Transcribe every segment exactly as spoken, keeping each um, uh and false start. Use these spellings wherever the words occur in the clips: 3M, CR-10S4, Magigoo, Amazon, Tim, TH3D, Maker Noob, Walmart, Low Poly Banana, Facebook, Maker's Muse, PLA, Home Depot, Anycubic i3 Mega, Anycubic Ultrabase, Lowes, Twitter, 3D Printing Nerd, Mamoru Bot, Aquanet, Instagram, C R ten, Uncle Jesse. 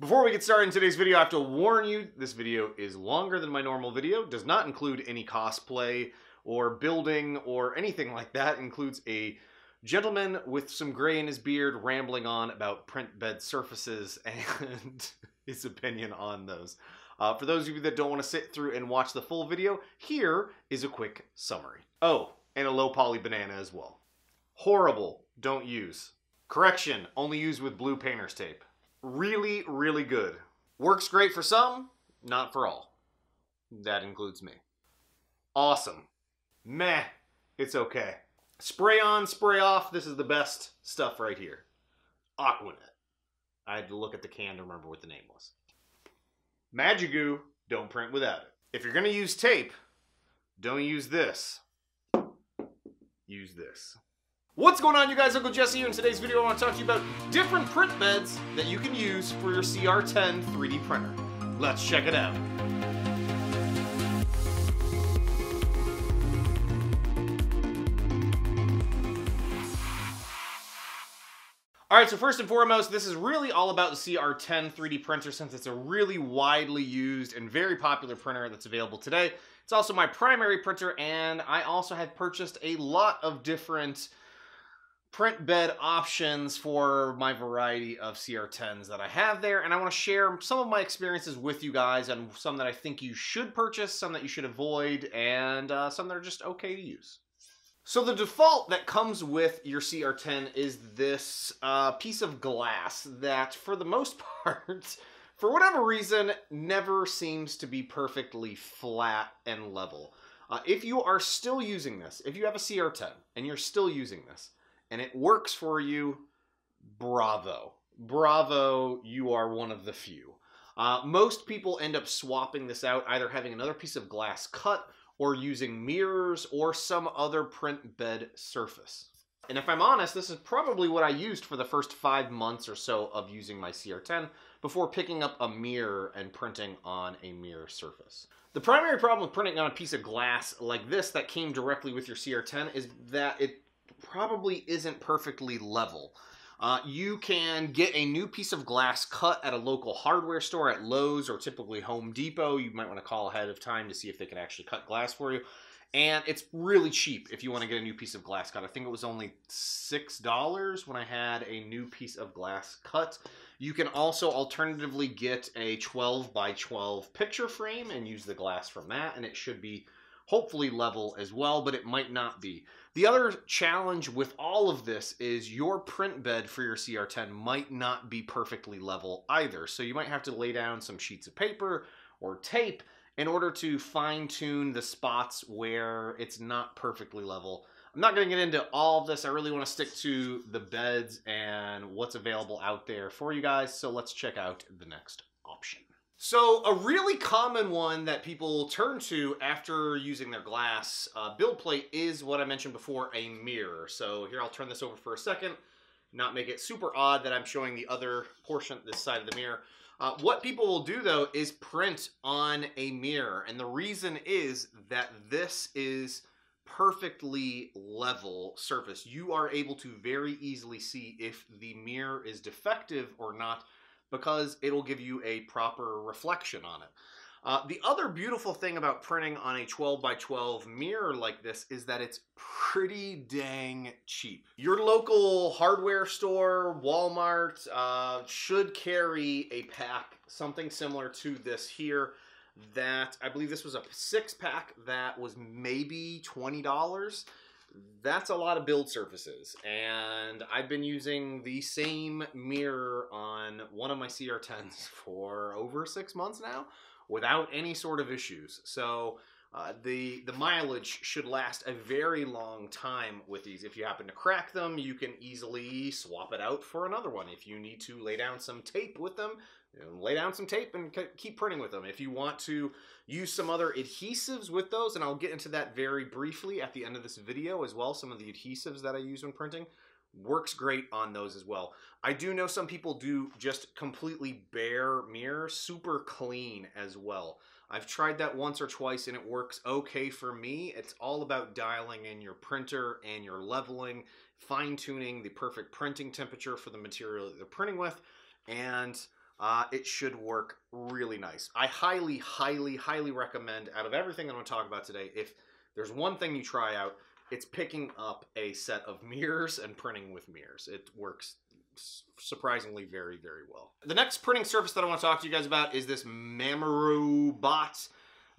Before we get started in today's video, I have to warn you, this video is longer than my normal video, does not include any cosplay or building or anything like that. It includes a gentleman with some gray in his beard rambling on about print bed surfaces and his opinion on those. Uh, for those of you that don't want to sit through and watch the full video, here is a quick summary. Oh, and a low poly banana as well. Horrible. Don't use. Correction. Only use with blue painter's tape. Really, really good. Works great for some, not for all. That includes me. Awesome. Meh. It's okay. Spray on, spray off. This is the best stuff right here. Aquanet. I had to look at the can to remember what the name was. Magigoo, don't print without it. If you're going to use tape, don't use this. Use this. What's going on, you guys? Uncle Jesse here. In today's video, I want to talk to you about different print beds that you can use for your C R ten three D printer. Let's check it out. All right, so first and foremost, this is really all about the C R ten three D printer since it's a really widely used and very popular printer that's available today. It's also my primary printer, and I also have purchased a lot of different print bed options for my variety of C R tens that I have there, and I want to share some of my experiences with you guys and some that I think you should purchase, some that you should avoid, and uh, some that are just okay to use. So the default that comes with your C R ten is this uh, piece of glass that, for the most part, for whatever reason, never seems to be perfectly flat and level. Uh, if you are still using this, if you have a C R ten and you're still using this, and it works for you, bravo. Bravo, you are one of the few. Uh, most people end up swapping this out, either having another piece of glass cut or using mirrors or some other print bed surface. And if I'm honest, this is probably what I used for the first five months or so of using my C R ten before picking up a mirror and printing on a mirror surface. The primary problem with printing on a piece of glass like this that came directly with your C R ten is that it probably isn't perfectly level. Uh, you can get a new piece of glass cut at a local hardware store at Lowe's or typically Home Depot. You might want to call ahead of time to see if they can actually cut glass for you. And it's really cheap if you want to get a new piece of glass cut. I think it was only six dollars when I had a new piece of glass cut. You can also alternatively get a twelve by twelve picture frame and use the glass from that, and it should be hopefully level as well, but it might not be. The other challenge with all of this is your print bed for your C R ten might not be perfectly level either. So you might have to lay down some sheets of paper or tape in order to fine tune the spots where it's not perfectly level. I'm not going to get into all of this. I really want to stick to the beds and what's available out there for you guys. So let's check out the next option. So a really common one that people turn to after using their glass uh, build plate is what I mentioned before, a mirror. So here, I'll turn this over for a second, not make it super odd that I'm showing the other portion, this side of the mirror. Uh, what people will do though is print on a mirror. And the reason is that this is perfectly level surface. You are able to very easily see if the mirror is defective or not, because it'll give you a proper reflection on it. Uh, the other beautiful thing about printing on a twelve by twelve mirror like this is that it's pretty dang cheap. Your local hardware store, Walmart, uh, should carry a pack, something similar to this here, that I believe this was a six pack that was maybe twenty dollars. That's a lot of build surfaces, and I've been using the same mirror on one of my C R tens for over six months now without any sort of issues. So uh, the, the mileage should last a very long time with these. If you happen to crack them, you can easily swap it out for another one. If you need to lay down some tape with them, lay down some tape and keep printing with them. If you want to use some other adhesives with those, and I'll get into that very briefly at the end of this video as well, some of the adhesives that I use when printing, works great on those as well. I do know some people do just completely bare mirror, super clean as well. I've tried that once or twice and it works okay for me. It's all about dialing in your printer and your leveling, fine tuning the perfect printing temperature for the material that you're printing with, and Uh, it should work really nice. I highly, highly, highly recommend, out of everything that I'm going to talk about today, if there's one thing you try out, it's picking up a set of mirrors and printing with mirrors. It works surprisingly very, very well. The next printing surface that I want to talk to you guys about is this Mamoru Bot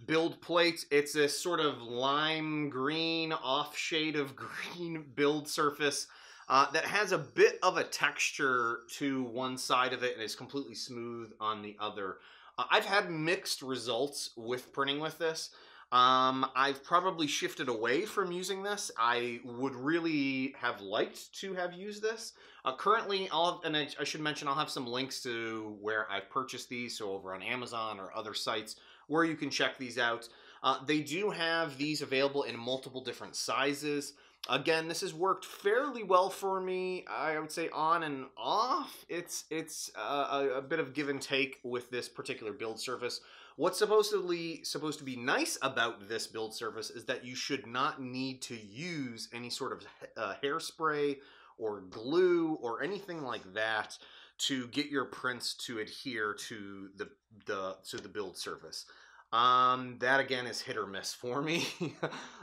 build plate. It's this sort of lime green, off shade of green build surface uh, that has a bit of a texture to one side of it and is completely smooth on the other. Uh, I've had mixed results with printing with this. Um, I've probably shifted away from using this. I would really have liked to have used this. Uh, currently, I'll have, and I, I should mention, I'll have some links to where I've purchased these, so over on Amazon or other sites where you can check these out. Uh, they do have these available in multiple different sizes. Again, this has worked fairly well for me. I would say on and off. It's, it's uh, a, a bit of give and take with this particular build surface. What's supposedly supposed to be nice about this build surface is that you should not need to use any sort of uh, hairspray or glue or anything like that to get your prints to adhere to the, the, to the build surface. Um, that again is hit or miss for me.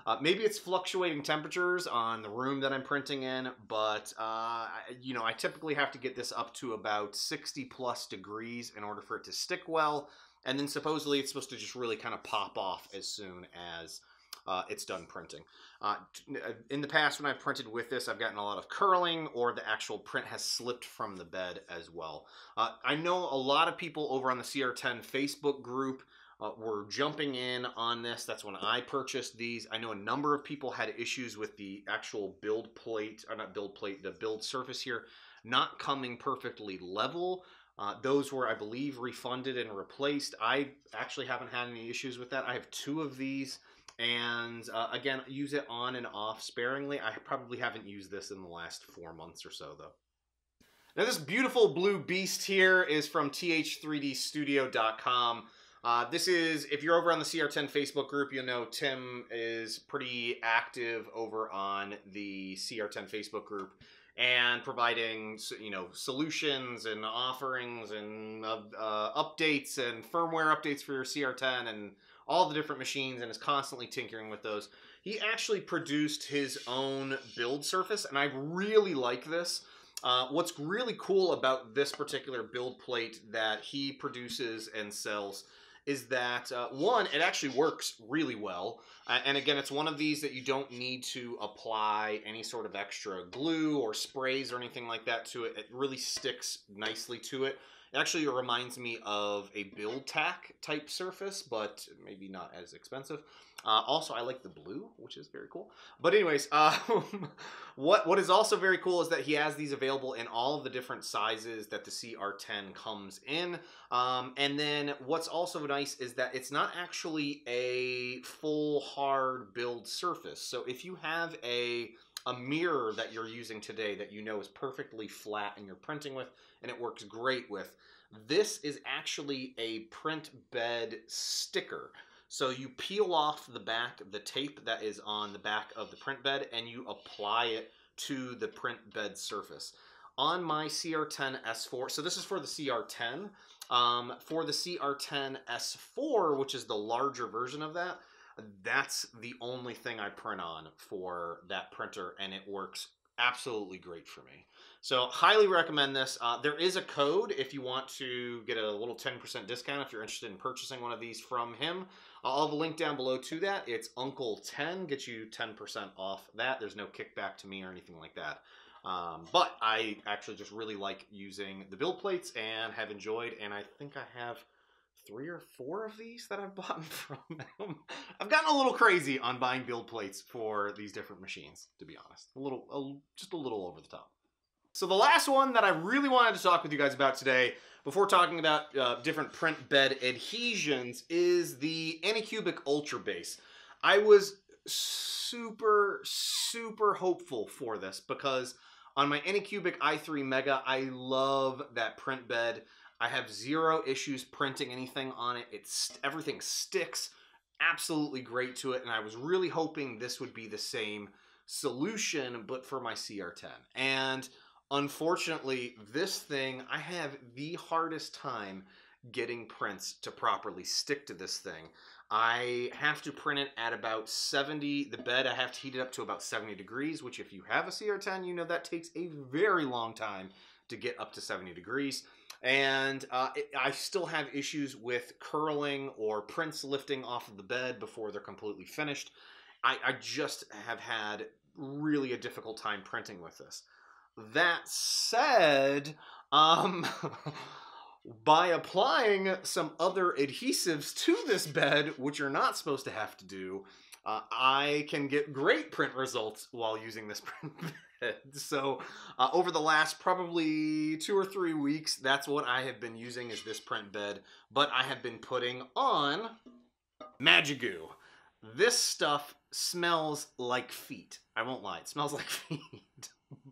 uh, maybe it's fluctuating temperatures on the room that I'm printing in, but, uh, you know, I typically have to get this up to about sixty plus degrees in order for it to stick well. And then supposedly it's supposed to just really kind of pop off as soon as uh, it's done printing. Uh, in the past, when I've printed with this, I've gotten a lot of curling, or the actual print has slipped from the bed as well. Uh, I know a lot of people over on the C R ten Facebook group uh, were jumping in on this. That's when I purchased these. I know a number of people had issues with the actual build plate, or not build plate, the build surface here, not coming perfectly level. Uh, those were, I believe, refunded and replaced. I actually haven't had any issues with that. I have two of these, and uh, again, use it on and off sparingly. I probably haven't used this in the last four months or so, though. Now, this beautiful blue beast here is from t h three d studio dot com. Uh, this is, if you're over on the C R ten Facebook group, you'll know Tim is pretty active over on the C R ten Facebook group, and providing, you know, solutions and offerings and uh, uh, updates and firmware updates for your C R ten and all the different machines, and is constantly tinkering with those. He actually produced his own build surface, and I really like this. Uh, what's really cool about this particular build plate that he produces and sells is that, uh, one, it actually works really well. Uh, and again, it's one of these that you don't need to apply any sort of extra glue or sprays or anything like that to it. It really sticks nicely to it. It actually reminds me of a build tack type surface, but maybe not as expensive. Uh, also, I like the blue, which is very cool. But anyways, uh, what, what is also very cool is that he has these available in all of the different sizes that the C R ten comes in. Um, and then what's also nice is that it's not actually a full hard build surface. So if you have a, a mirror that you're using today that you know is perfectly flat and you're printing with and it works great with, this is actually a print bed sticker. So you peel off the back, the tape that is on the back of the print bed, and you apply it to the print bed surface. On my C R ten S four, so this is for the C R ten. Um, for the C R ten S four, which is the larger version of that, that's the only thing I print on for that printer, and it works absolutely great for me. So highly recommend this. Uh, there is a code if you want to get a little ten percent discount if you're interested in purchasing one of these from him. I'll have a link down below to that. It's Uncle ten, gets you ten percent off that. There's no kickback to me or anything like that. Um, but I actually just really like using the build plates and have enjoyed, and I think I have three or four of these that I've bought from them. I've gotten a little crazy on buying build plates for these different machines, to be honest. A little, a, just a little over the top. So the last one that I really wanted to talk with you guys about today, before talking about uh, different print bed adhesions, is the Anycubic Ultra Base. I was super, super hopeful for this because on my Anycubic i three Mega, I love that print bed. I have zero issues printing anything on it. It's, everything sticks absolutely great to it, and I was really hoping this would be the same solution, but for my C R ten. And Unfortunately, this thing, I have the hardest time getting prints to properly stick to this thing. I have to print it at about seventy, the bed I have to heat it up to about seventy degrees, which if you have a C R ten, you know that takes a very long time to get up to seventy degrees. And uh, it, I still have issues with curling or prints lifting off of the bed before they're completely finished. I, I just have had really a difficult time printing with this. That said, um... by applying some other adhesives to this bed, which you're not supposed to have to do, uh, I can get great print results while using this print bed. So uh, over the last probably two or three weeks, that's what I have been using is this print bed, but I have been putting on Magigoo. This stuff smells like feet. I won't lie, it smells like feet.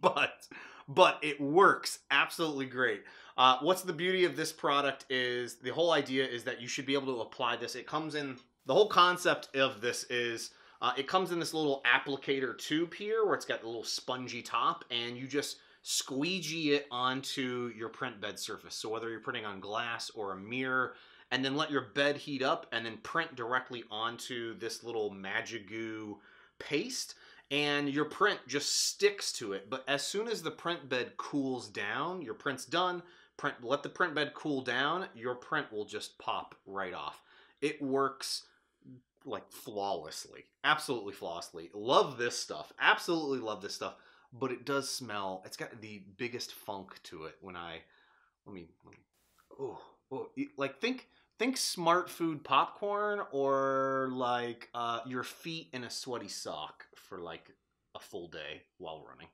But, but it works absolutely great. Uh, what's the beauty of this product is the whole idea is that you should be able to apply this. It comes in, the whole concept of this is uh, it comes in this little applicator tube here where it's got a little spongy top, and you just squeegee it onto your print bed surface. So whether you're printing on glass or a mirror, and then let your bed heat up and then print directly onto this little Magigoo paste. And your print just sticks to it. But as soon as the print bed cools down, your print's done, print, let the print bed cool down, your print will just pop right off. It works like flawlessly, absolutely flawlessly. Love this stuff, absolutely love this stuff, but it does smell, it's got the biggest funk to it when I, let me, let me oh, oh, like think, think smart food popcorn or like uh, your feet in a sweaty sock for like a full day while running.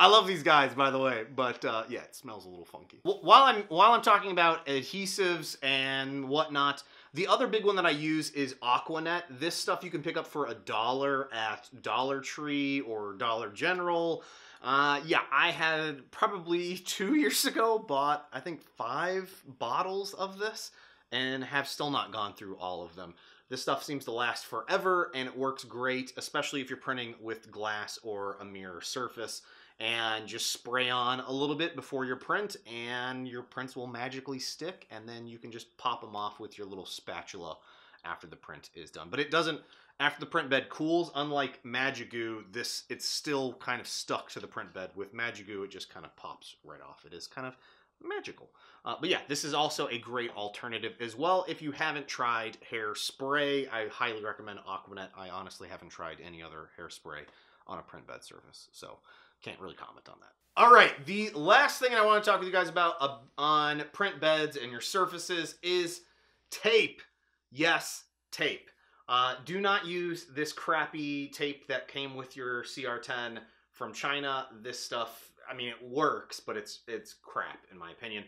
I love these guys, by the way, but uh, yeah, it smells a little funky. Well, while I'm while I'm talking about adhesives and whatnot, the other big one that I use is Aquanet. This stuff you can pick up for a dollar at Dollar Tree or Dollar General. Uh, yeah, I had probably two years ago bought, I think, five bottles of this and have still not gone through all of them. This stuff seems to last forever, and it works great, especially if you're printing with glass or a mirror surface, and just spray on a little bit before your print, and your prints will magically stick, and then you can just pop them off with your little spatula after the print is done. But it doesn't, after the print bed cools, unlike Magigoo, this, it's still kind of stuck to the print bed. With Magigoo, it just kind of pops right off. It is kind of magical. Uh, but yeah, this is also a great alternative as well. If you haven't tried hairspray, I highly recommend Aquanet. I honestly haven't tried any other hairspray on a print bed surface, so can't really comment on that. All right, the last thing I want to talk with you guys about uh, on print beds and your surfaces is tape. Yes, tape. Uh, do not use this crappy tape that came with your C R ten from China. This stuff, I mean, it works, but it's it's crap in my opinion.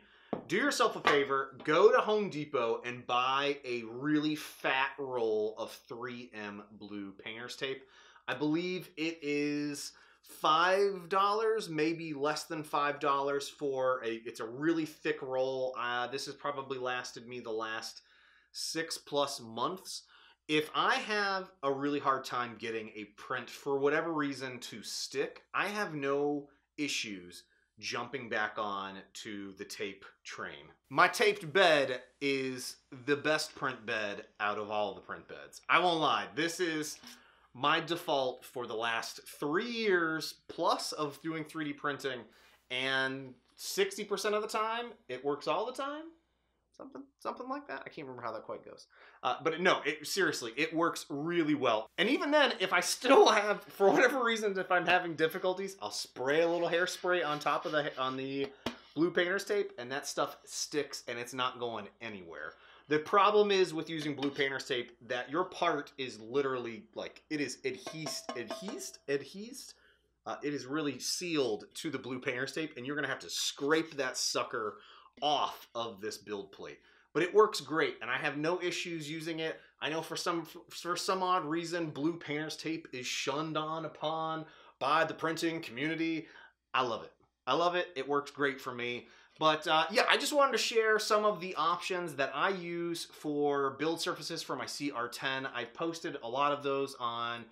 Do yourself a favor, go to Home Depot and buy a really fat roll of three M blue painter's tape. I believe it is five dollars, maybe less than five dollars for a, it's a really thick roll. Uh, this has probably lasted me the last six plus months. If I have a really hard time getting a print for whatever reason to stick, I have no issues jumping back on to the tape train. My taped bed is the best print bed out of all the print beds. I won't lie, this is my default for the last three years plus of doing three D printing, and sixty percent of the time, it works all the time. Something, something like that. I can't remember how that quite goes. Uh, but no, it, seriously, it works really well. And even then, if I still have, for whatever reason, if I'm having difficulties, I'll spray a little hairspray on top of the, on the blue painter's tape, and that stuff sticks and it's not going anywhere. The problem is with using blue painter's tape that your part is literally like, it is adhesed, adhesed, adhesed. Uh, it is really sealed to the blue painter's tape, and you're gonna have to scrape that sucker off of this build plate. But it works great, and I have no issues using it. I know for some for some odd reason blue painter's tape is shunned on upon by the printing community. I love it. I love it. It works great for me. But uh, yeah, I just wanted to share some of the options that I use for build surfaces for my C R ten. I've posted a lot of those on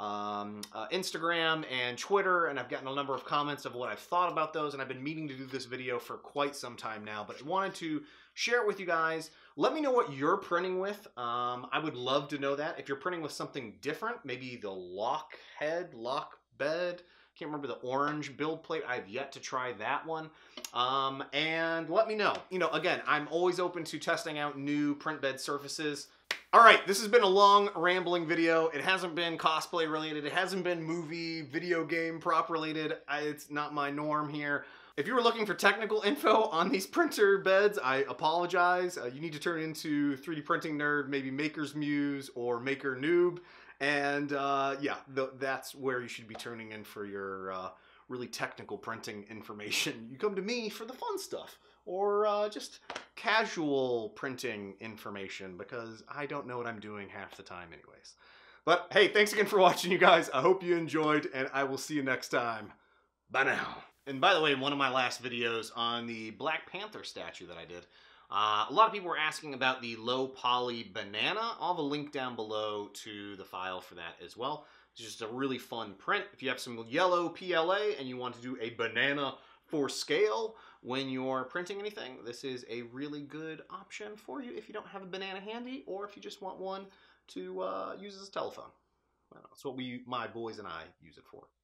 um, uh, Instagram and Twitter, and I've gotten a number of comments of what I've thought about those, and I've been meaning to do this video for quite some time now, but I wanted to share it with you guys. Let me know what you're printing with. Um, I would love to know that. If you're printing with something different, maybe the lock head, lock bed, can't remember the orange build plate. I've yet to try that one. Um, and let me know. You know, again, I'm always open to testing out new print bed surfaces. All right, this has been a long, rambling video. It hasn't been cosplay related. It hasn't been movie, video game, prop related. I, it's not my norm here. If you were looking for technical info on these printer beds, I apologize. Uh, you need to turn into three D Printing Nerd, maybe Maker's Muse or Maker Noob. And uh, yeah, th that's where you should be turning in for your uh, really technical printing information. You come to me for the fun stuff, or uh, just casual printing information, because I don't know what I'm doing half the time anyways. But hey, thanks again for watching, you guys. I hope you enjoyed, and I will see you next time. Bye now. And by the way, in one of my last videos on the Black Panther statue that I did, Uh, a lot of people were asking about the low poly banana. I'll have a link down below to the file for that as well. It's just a really fun print. If you have some yellow P L A and you want to do a banana for scale when you're printing anything, this is a really good option for you if you don't have a banana handy, or if you just want one to uh, use as a telephone. I don't know, it's what we, my boys and I use it for.